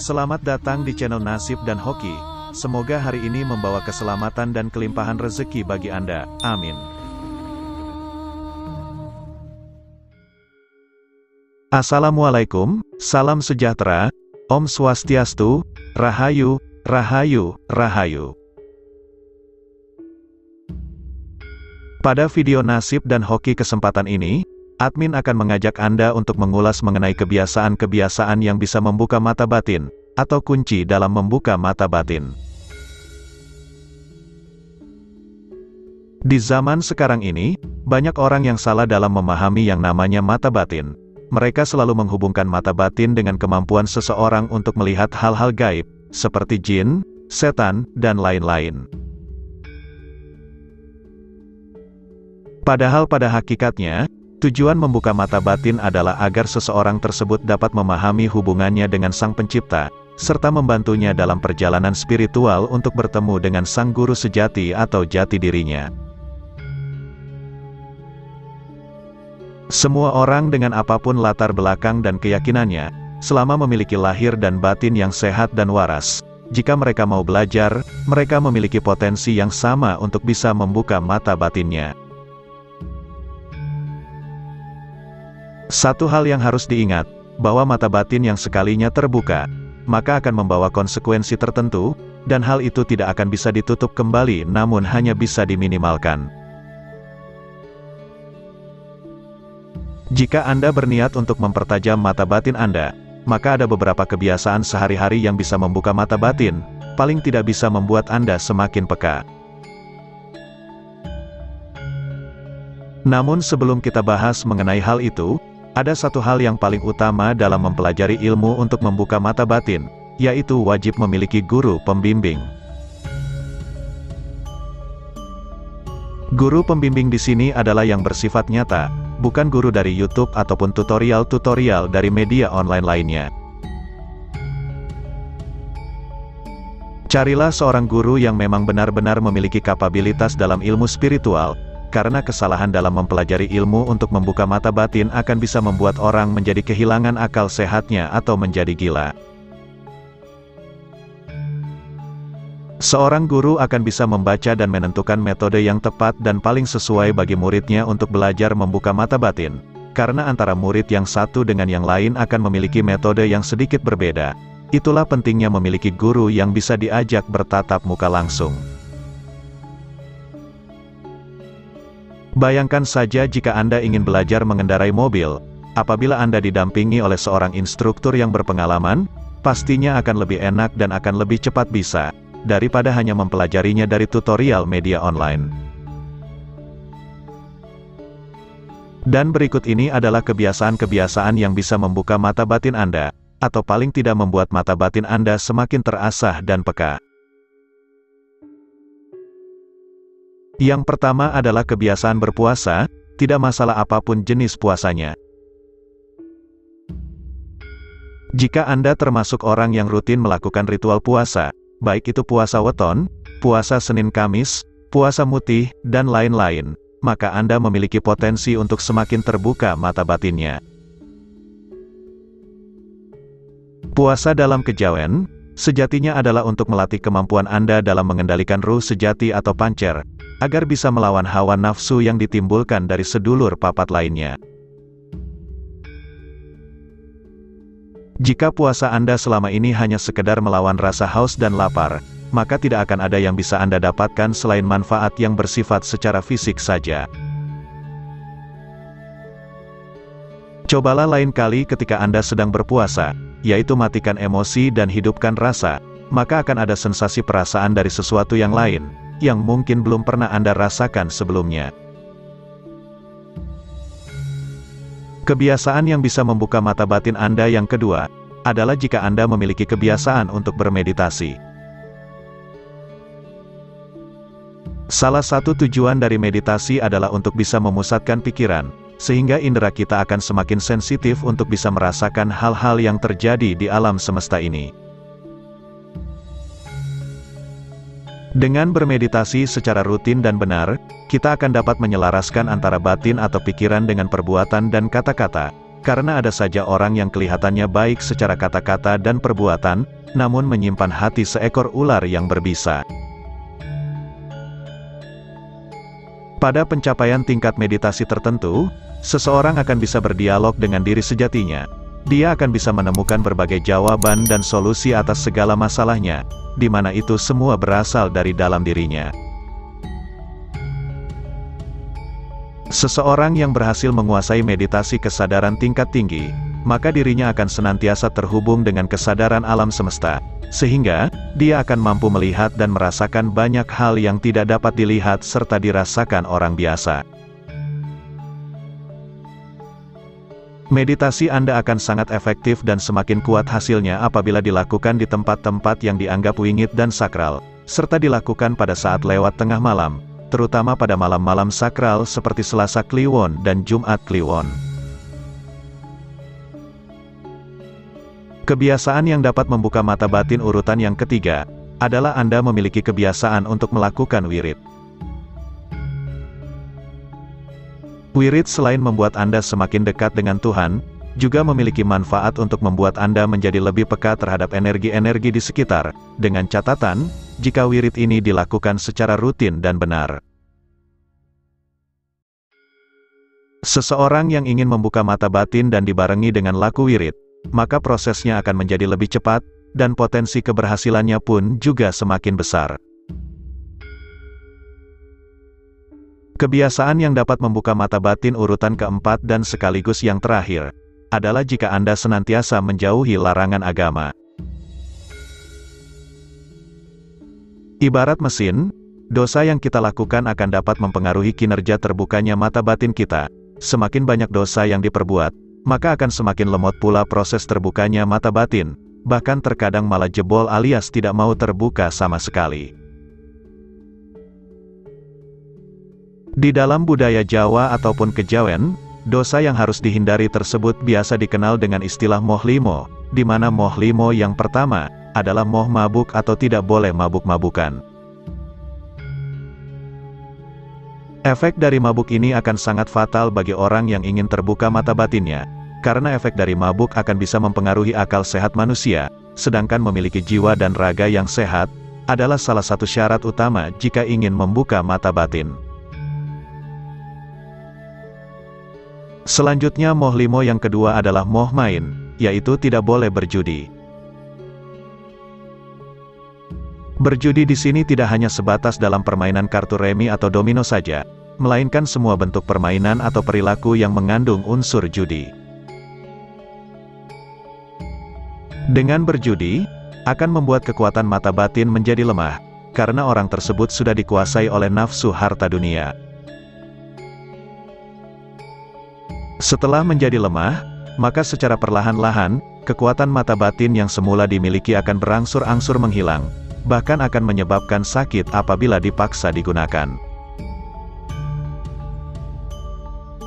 Selamat datang di channel Nasib dan Hoki. Semoga hari ini membawa keselamatan dan kelimpahan rezeki bagi Anda. Amin. Assalamualaikum, salam sejahtera, Om Swastiastu, Rahayu, Rahayu, Rahayu. Pada video Nasib dan Hoki kesempatan ini, admin akan mengajak Anda untuk mengulas mengenai kebiasaan-kebiasaan yang bisa membuka mata batin, atau kunci dalam membuka mata batin. Di zaman sekarang ini, banyak orang yang salah dalam memahami yang namanya mata batin. Mereka selalu menghubungkan mata batin dengan kemampuan seseorang untuk melihat hal-hal gaib, seperti jin, setan, dan lain-lain. Padahal pada hakikatnya, tujuan membuka mata batin adalah agar seseorang tersebut dapat memahami hubungannya dengan Sang Pencipta, serta membantunya dalam perjalanan spiritual untuk bertemu dengan Sang Guru Sejati atau jati dirinya. Semua orang dengan apapun latar belakang dan keyakinannya, selama memiliki lahir dan batin yang sehat dan waras, jika mereka mau belajar, mereka memiliki potensi yang sama untuk bisa membuka mata batinnya. Satu hal yang harus diingat, bahwa mata batin yang sekalinya terbuka, maka akan membawa konsekuensi tertentu, dan hal itu tidak akan bisa ditutup kembali namun hanya bisa diminimalkan. Jika Anda berniat untuk mempertajam mata batin Anda, maka ada beberapa kebiasaan sehari-hari yang bisa membuka mata batin, paling tidak bisa membuat Anda semakin peka. Namun sebelum kita bahas mengenai hal itu, ada satu hal yang paling utama dalam mempelajari ilmu untuk membuka mata batin, yaitu wajib memiliki guru pembimbing. Guru pembimbing di sini adalah yang bersifat nyata, bukan guru dari YouTube ataupun tutorial-tutorial dari media online lainnya. Carilah seorang guru yang memang benar-benar memiliki kapabilitas dalam ilmu spiritual, karena kesalahan dalam mempelajari ilmu untuk membuka mata batin akan bisa membuat orang menjadi kehilangan akal sehatnya atau menjadi gila. Seorang guru akan bisa membaca dan menentukan metode yang tepat dan paling sesuai bagi muridnya untuk belajar membuka mata batin, karena antara murid yang satu dengan yang lain akan memiliki metode yang sedikit berbeda. Itulah pentingnya memiliki guru yang bisa diajak bertatap muka langsung. Bayangkan saja jika Anda ingin belajar mengendarai mobil, apabila Anda didampingi oleh seorang instruktur yang berpengalaman, pastinya akan lebih enak dan akan lebih cepat bisa, daripada hanya mempelajarinya dari tutorial media online. Dan berikut ini adalah kebiasaan-kebiasaan yang bisa membuka mata batin Anda, atau paling tidak membuat mata batin Anda semakin terasah dan peka. Yang pertama adalah kebiasaan berpuasa, tidak masalah apapun jenis puasanya. Jika Anda termasuk orang yang rutin melakukan ritual puasa, baik itu puasa weton, puasa Senin-Kamis, puasa mutih, dan lain-lain, maka Anda memiliki potensi untuk semakin terbuka mata batinnya. Puasa dalam kejawen, sejatinya adalah untuk melatih kemampuan Anda dalam mengendalikan ruh sejati atau pancer, agar bisa melawan hawa nafsu yang ditimbulkan dari sedulur papat lainnya. Jika puasa Anda selama ini hanya sekedar melawan rasa haus dan lapar, maka tidak akan ada yang bisa Anda dapatkan selain manfaat yang bersifat secara fisik saja. Cobalah lain kali ketika Anda sedang berpuasa, yaitu matikan emosi dan hidupkan rasa, maka akan ada sensasi perasaan dari sesuatu yang lain, yang mungkin belum pernah Anda rasakan sebelumnya. Kebiasaan yang bisa membuka mata batin Anda yang kedua, adalah jika Anda memiliki kebiasaan untuk bermeditasi. Salah satu tujuan dari meditasi adalah untuk bisa memusatkan pikiran, sehingga indera kita akan semakin sensitif untuk bisa merasakan hal-hal yang terjadi di alam semesta ini. Dengan bermeditasi secara rutin dan benar, kita akan dapat menyelaraskan antara batin atau pikiran dengan perbuatan dan kata-kata, karena ada saja orang yang kelihatannya baik secara kata-kata dan perbuatan, namun menyimpan hati seekor ular yang berbisa. Pada pencapaian tingkat meditasi tertentu, seseorang akan bisa berdialog dengan diri sejatinya. Dia akan bisa menemukan berbagai jawaban dan solusi atas segala masalahnya, di mana itu semua berasal dari dalam dirinya. Seseorang yang berhasil menguasai meditasi kesadaran tingkat tinggi, maka dirinya akan senantiasa terhubung dengan kesadaran alam semesta, sehingga dia akan mampu melihat dan merasakan banyak hal yang tidak dapat dilihat serta dirasakan orang biasa. Meditasi Anda akan sangat efektif dan semakin kuat hasilnya apabila dilakukan di tempat-tempat yang dianggap wingit dan sakral, serta dilakukan pada saat lewat tengah malam, terutama pada malam-malam sakral seperti Selasa Kliwon dan Jumat Kliwon. Kebiasaan yang dapat membuka mata batin urutan yang ketiga, adalah Anda memiliki kebiasaan untuk melakukan wirid. Wirid selain membuat Anda semakin dekat dengan Tuhan, juga memiliki manfaat untuk membuat Anda menjadi lebih peka terhadap energi-energi di sekitar, dengan catatan, jika wirid ini dilakukan secara rutin dan benar. Seseorang yang ingin membuka mata batin dan dibarengi dengan laku wirid, maka prosesnya akan menjadi lebih cepat, dan potensi keberhasilannya pun juga semakin besar. Kebiasaan yang dapat membuka mata batin urutan keempat dan sekaligus yang terakhir, adalah jika Anda senantiasa menjauhi larangan agama. Ibarat mesin, dosa yang kita lakukan akan dapat mempengaruhi kinerja terbukanya mata batin kita. Semakin banyak dosa yang diperbuat, maka akan semakin lemot pula proses terbukanya mata batin, bahkan terkadang malah jebol alias tidak mau terbuka sama sekali. Di dalam budaya Jawa ataupun Kejawen, dosa yang harus dihindari tersebut biasa dikenal dengan istilah moh limo, di mana moh limo yang pertama, adalah moh mabuk atau tidak boleh mabuk-mabukan. Efek dari mabuk ini akan sangat fatal bagi orang yang ingin terbuka mata batinnya, karena efek dari mabuk akan bisa mempengaruhi akal sehat manusia, sedangkan memiliki jiwa dan raga yang sehat, adalah salah satu syarat utama jika ingin membuka mata batin. Selanjutnya moh limo yang kedua adalah moh main, yaitu tidak boleh berjudi. Berjudi di sini tidak hanya sebatas dalam permainan kartu remi atau domino saja, melainkan semua bentuk permainan atau perilaku yang mengandung unsur judi. Dengan berjudi, akan membuat kekuatan mata batin menjadi lemah, karena orang tersebut sudah dikuasai oleh nafsu harta dunia. Setelah menjadi lemah, maka secara perlahan-lahan, kekuatan mata batin yang semula dimiliki akan berangsur-angsur menghilang, bahkan akan menyebabkan sakit apabila dipaksa digunakan.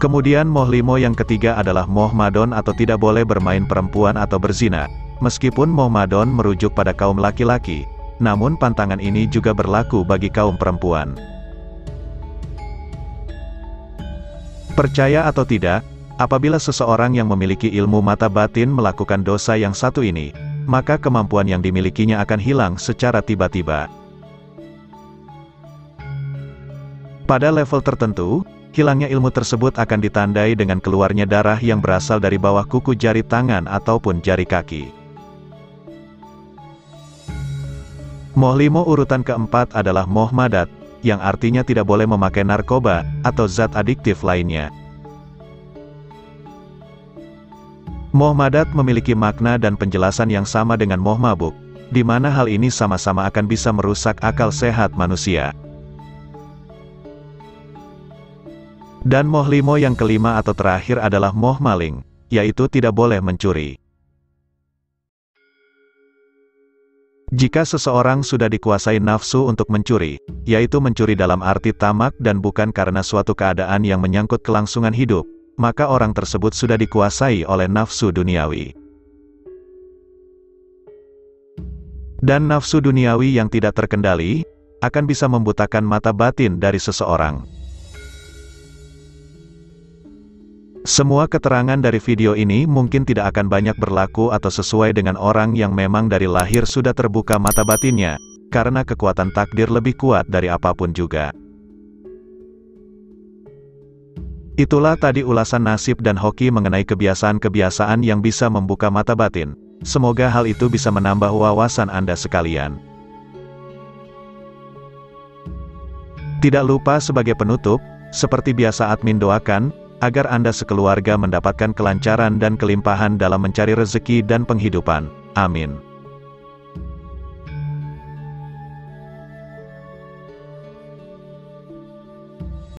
Kemudian moh limo yang ketiga adalah moh madon atau tidak boleh bermain perempuan atau berzina. Meskipun moh madon merujuk pada kaum laki-laki, namun pantangan ini juga berlaku bagi kaum perempuan. Percaya atau tidak, apabila seseorang yang memiliki ilmu mata batin melakukan dosa yang satu ini, maka kemampuan yang dimilikinya akan hilang secara tiba-tiba. Pada level tertentu, hilangnya ilmu tersebut akan ditandai dengan keluarnya darah yang berasal dari bawah kuku jari tangan ataupun jari kaki. Moh limo urutan keempat adalah moh madat, yang artinya tidak boleh memakai narkoba, atau zat adiktif lainnya. Moh madat memiliki makna dan penjelasan yang sama dengan moh mabuk, di mana hal ini sama-sama akan bisa merusak akal sehat manusia. Dan moh limo yang kelima atau terakhir adalah moh maling, yaitu tidak boleh mencuri. Jika seseorang sudah dikuasai nafsu untuk mencuri, yaitu mencuri dalam arti tamak dan bukan karena suatu keadaan yang menyangkut kelangsungan hidup, maka orang tersebut sudah dikuasai oleh nafsu duniawi. Dan nafsu duniawi yang tidak terkendali, akan bisa membutakan mata batin dari seseorang. Semua keterangan dari video ini mungkin tidak akan banyak berlaku atau sesuai dengan orang yang memang dari lahir sudah terbuka mata batinnya, karena kekuatan takdir lebih kuat dari apapun juga. Itulah tadi ulasan Nasib dan Hoki mengenai kebiasaan-kebiasaan yang bisa membuka mata batin. Semoga hal itu bisa menambah wawasan Anda sekalian. Tidak lupa sebagai penutup, seperti biasa admin doakan, agar Anda sekeluarga mendapatkan kelancaran dan kelimpahan dalam mencari rezeki dan penghidupan. Amin.